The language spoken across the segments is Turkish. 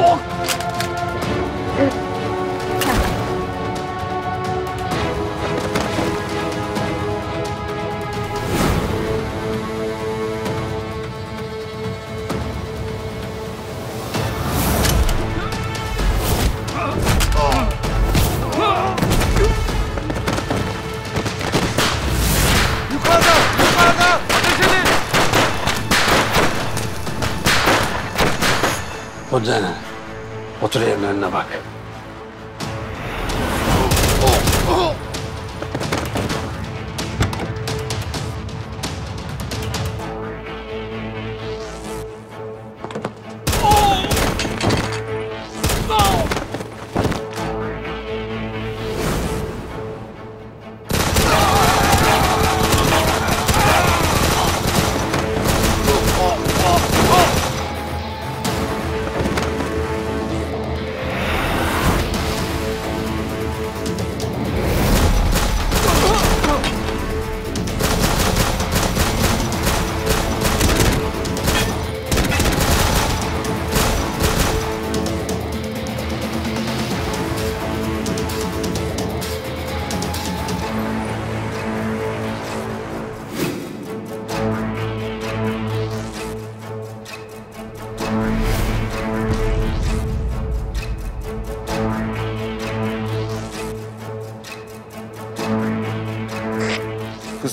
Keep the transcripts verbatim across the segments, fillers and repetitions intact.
Oh! Odana, otur evlerine bak.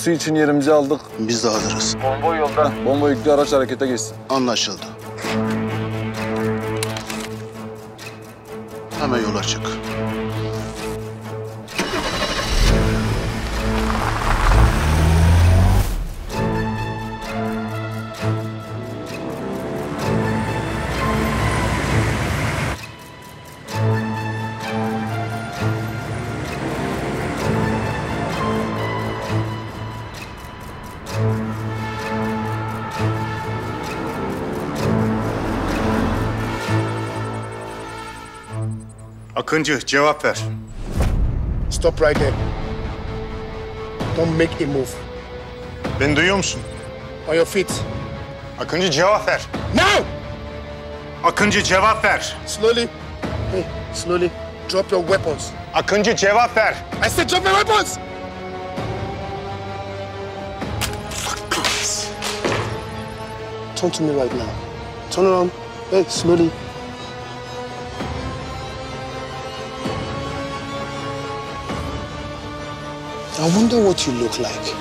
Su için yerimizi aldık. Biz de hazırız. Konvoy yolda. Bomba yüklü araç harekete geçsin. Anlaşıldı. Hemen yola çık. Akıncı, cevap ver. Stop right there. Don't make a move. Beni duyuyor musun? On your feet. Akıncı, cevap ver. Now! Akıncı, cevap ver. Slowly. Hey, slowly. Drop your weapons. Akıncı, cevap ver. I said drop my weapons! Turn to me right now. Turn around. Hey, slowly. I wonder what you look like.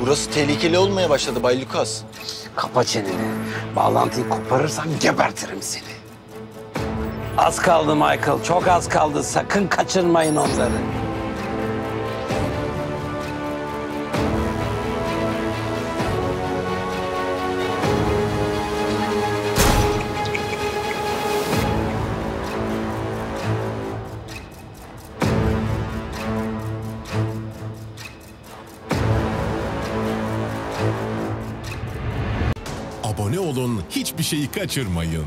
Burası tehlikeli olmaya başladı Bay Lucas. Kapa çeneni. Bağlantıyı koparırsan gebertirim seni. Az kaldı Michael, çok az kaldı. Sakın kaçırmayın onları. Abone olun, hiçbir şeyi kaçırmayın.